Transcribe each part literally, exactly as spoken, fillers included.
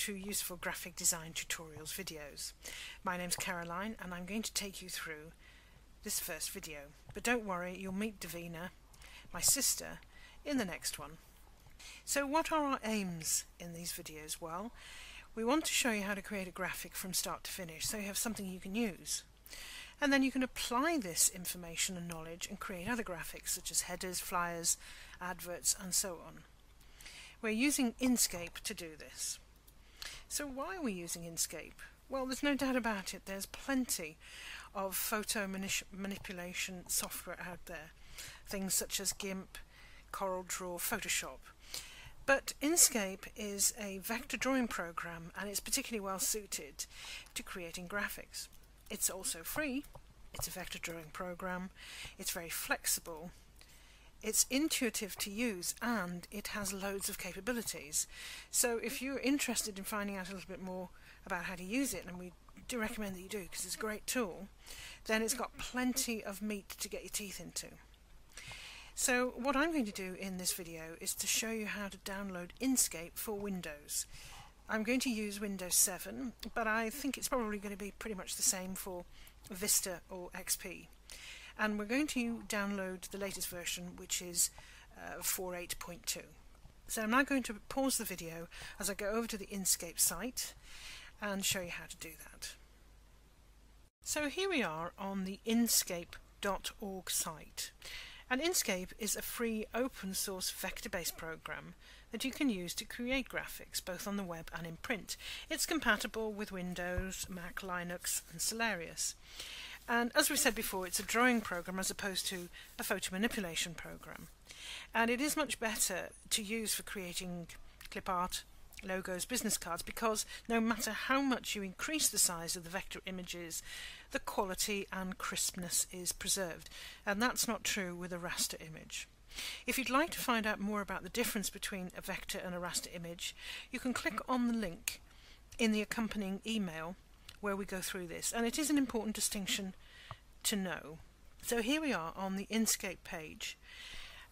to Useful Graphic Design Tutorials videos. My name's Caroline and I'm going to take you through this first video, but don't worry, you'll meet Davina, my sister, in the next one. So what are our aims in these videos? Well, we want to show you how to create a graphic from start to finish so you have something you can use. And then you can apply this information and knowledge and create other graphics such as headers, flyers, adverts and so on. We're using Inkscape to do this. So why are we using Inkscape? Well, there's no doubt about it, there's plenty of photo manipulation software out there. Things such as GIMP, CorelDRAW, Photoshop. But Inkscape is a vector drawing program and it's particularly well suited to creating graphics. It's also free, it's a vector drawing program, it's very flexible, it's intuitive to use and it has loads of capabilities. So if you're interested in finding out a little bit more about how to use it, and we do recommend that you do because it's a great tool, then it's got plenty of meat to get your teeth into. So what I'm going to do in this video is to show you how to download Inkscape for Windows. I'm going to use Windows seven, but I think it's probably going to be pretty much the same for Vista or X P. And we're going to download the latest version, which is uh, four point eight point two. So I'm now going to pause the video as I go over to the Inkscape site and show you how to do that. So here we are on the Inkscape dot org site. And Inkscape is a free open source vector-based program that you can use to create graphics both on the web and in print. It's compatible with Windows, Mac, Linux and Solaris. And as we said before, it's a drawing program as opposed to a photo manipulation program. And it is much better to use for creating clip art, logos, business cards, because no matter how much you increase the size of the vector images, the quality and crispness is preserved, and that's not true with a raster image. If you'd like to find out more about the difference between a vector and a raster image, you can click on the link in the accompanying email where we go through this, and it is an important distinction to know. So here we are on the Inkscape page,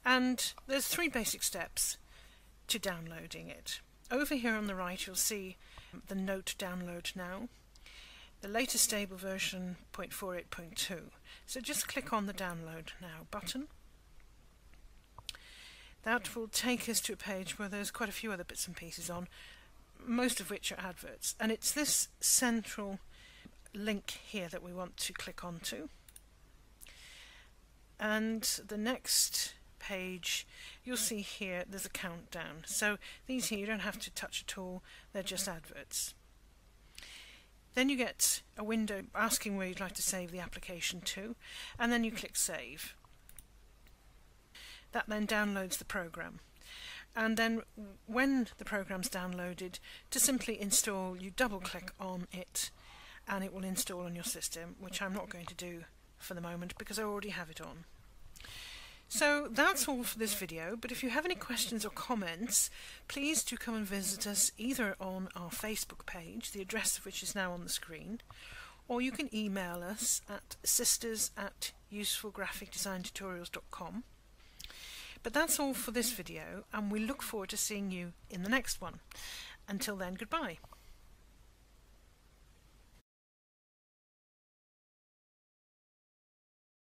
and there's three basic steps to downloading it. Over here on the right you'll see the note download now, the latest stable version zero point four eight point two. So just click on the download now button. That will take us to a page where there's quite a few other bits and pieces on, most of which are adverts, and it's this central link here that we want to click onto. And the next page you'll see here there's a countdown, so these here you don't have to touch at all, they're just adverts. Then you get a window asking where you'd like to save the application to, and then you click save. That then downloads the program, and then when the program's downloaded, to simply install you double click on it and it will install on your system, which I'm not going to do for the moment because I already have it on. So that's all for this video, but if you have any questions or comments, please do come and visit us either on our Facebook page, the address of which is now on the screen, or you can email us at sisters at useful graphic design tutorials dot com. But that's all for this video, and we look forward to seeing you in the next one. Until then, goodbye.